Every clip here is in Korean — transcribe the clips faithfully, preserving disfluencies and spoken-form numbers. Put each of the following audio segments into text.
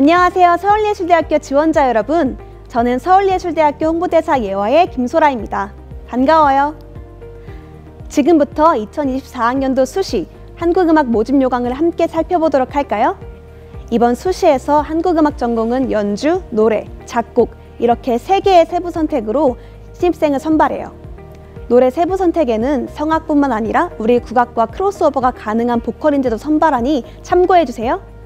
안녕하세요. 서울예술대학교 지원자 여러분, 저는 서울예술대학교 홍보대사 예화의 김소라입니다. 반가워요. 지금부터 이천이십사 학년도 수시 한국음악 모집 요강을 함께 살펴보도록 할까요? 이번 수시에서 한국음악 전공은 연주, 노래, 작곡 이렇게 세 개의 세부 선택으로 신입생을 선발해요. 노래 세부 선택에는 성악뿐만 아니라 우리 국악과 크로스오버가 가능한 보컬 인재도 선발하니 참고해주세요.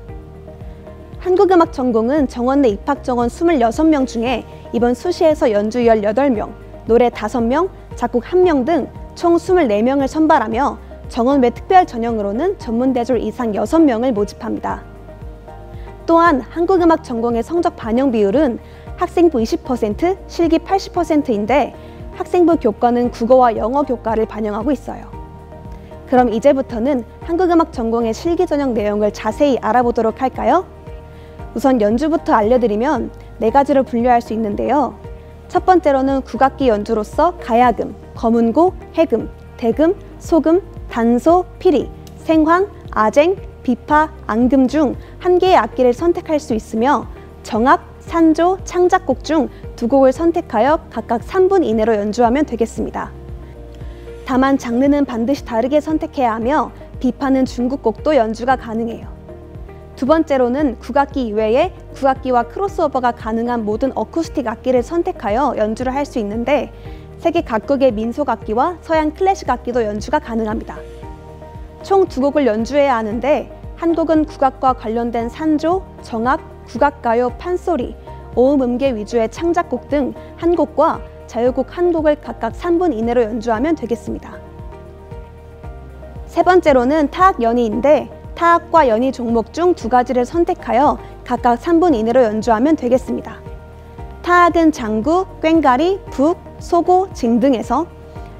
한국음악 전공은 정원 내 입학정원 이십육 명 중에 이번 수시에서 연주 십팔 명, 노래 오 명, 작곡 일 명 등 총 이십사 명을 선발하며 정원 외 특별 전형으로는 전문대졸 이상 여섯 명을 모집합니다. 또한 한국음악 전공의 성적 반영 비율은 학생부 이십 퍼센트, 실기 팔십 퍼센트인데 학생부 교과는 국어와 영어 교과를 반영하고 있어요. 그럼 이제부터는 한국음악 전공의 실기 전형 내용을 자세히 알아보도록 할까요? 우선 연주부터 알려드리면 네 가지로 분류할 수 있는데요. 첫 번째로는 국악기 연주로서 가야금, 거문고, 해금, 대금, 소금, 단소, 피리, 생황, 아쟁, 비파, 앙금 중 한 개의 악기를 선택할 수 있으며 정악, 산조, 창작곡 중 두 곡을 선택하여 각각 삼 분 이내로 연주하면 되겠습니다. 다만 장르는 반드시 다르게 선택해야 하며 비파는 중국곡도 연주가 가능해요. 두 번째로는 국악기 이외에 국악기와 크로스오버가 가능한 모든 어쿠스틱 악기를 선택하여 연주를 할 수 있는데 세계 각국의 민속 악기와 서양 클래식 악기도 연주가 가능합니다. 총 두 곡을 연주해야 하는데 한 곡은 국악과 관련된 산조, 정악, 국악가요, 판소리, 오음음계 위주의 창작곡 등 한 곡과 자유곡 한 곡을 각각 삼 분 이내로 연주하면 되겠습니다. 세 번째로는 타악 연희인데 타악과 연희 종목 중 두 가지를 선택하여 각각 삼 분 이내로 연주하면 되겠습니다. 타악은 장구, 꽹과리, 북, 소고, 징 등에서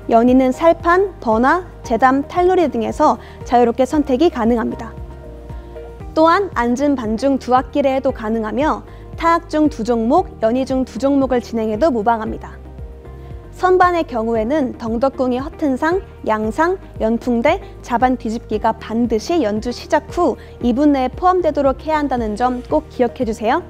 연희는 살판, 버나, 재담, 탈놀이 등에서 자유롭게 선택이 가능합니다. 또한 앉은 반 중 두 악기를 해도 가능하며 타악 중 두 종목, 연희 중 두 종목을 진행해도 무방합니다. 선반의 경우에는 덩덕궁의 허튼상, 양상, 연풍대, 자반 뒤집기가 반드시 연주 시작 후 이 분 내에 포함되도록 해야 한다는 점 꼭 기억해주세요.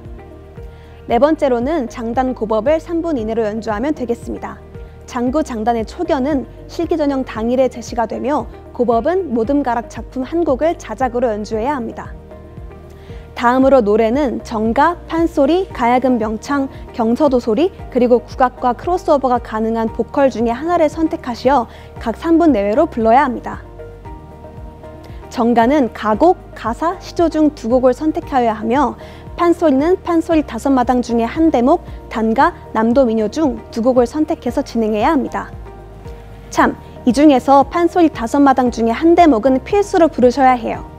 네 번째로는 장단 고법을 삼 분 이내로 연주하면 되겠습니다. 장구 장단의 초견은 실기 전형 당일에 제시가 되며 고법은 모듬가락 작품 한 곡을 자작으로 연주해야 합니다. 다음으로 노래는 정가, 판소리, 가야금 명창, 경서도 소리, 그리고 국악과 크로스오버가 가능한 보컬 중에 하나를 선택하시어 각 삼 분 내외로 불러야 합니다. 정가는 가곡, 가사, 시조 중 두 곡을 선택하여야 하며 판소리는 판소리 다섯 마당 중에 한 대목, 단가, 남도민요 중 두 곡을 선택해서 진행해야 합니다. 참, 이 중에서 판소리 다섯 마당 중에 한 대목은 필수로 부르셔야 해요.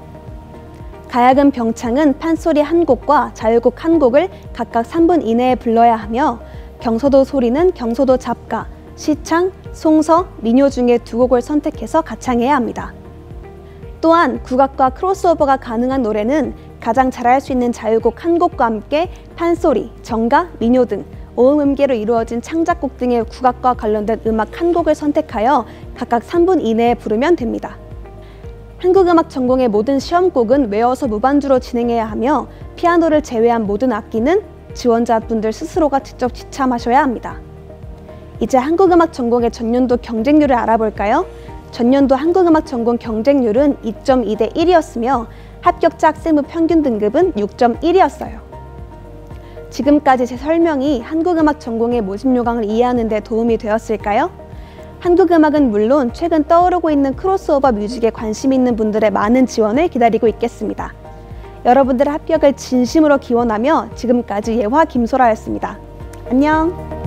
가야금 병창은 판소리 한 곡과 자유곡 한 곡을 각각 삼 분 이내에 불러야 하며 경서도 소리는 경서도 잡가, 시창, 송서, 민요 중에 두 곡을 선택해서 가창해야 합니다. 또한 국악과 크로스오버가 가능한 노래는 가장 잘할 수 있는 자유곡 한 곡과 함께 판소리, 정가, 민요 등 오음음계로 이루어진 창작곡 등의 국악과 관련된 음악 한 곡을 선택하여 각각 삼 분 이내에 부르면 됩니다. 한국음악 전공의 모든 시험곡은 외워서 무반주로 진행해야 하며 피아노를 제외한 모든 악기는 지원자분들 스스로가 직접 지참하셔야 합니다. 이제 한국음악 전공의 전년도 경쟁률을 알아볼까요? 전년도 한국음악 전공 경쟁률은 이 점 이 대 일이었으며 합격자 학생부 평균 등급은 육 점 일이었어요. 지금까지 제 설명이 한국음악 전공의 모집 요강을 이해하는 데 도움이 되었을까요? 한국음악은 물론 최근 떠오르고 있는 크로스오버 뮤직에 관심 있는 분들의 많은 지원을 기다리고 있겠습니다. 여러분들의 합격을 진심으로 기원하며 지금까지 예화 김소라였습니다. 안녕!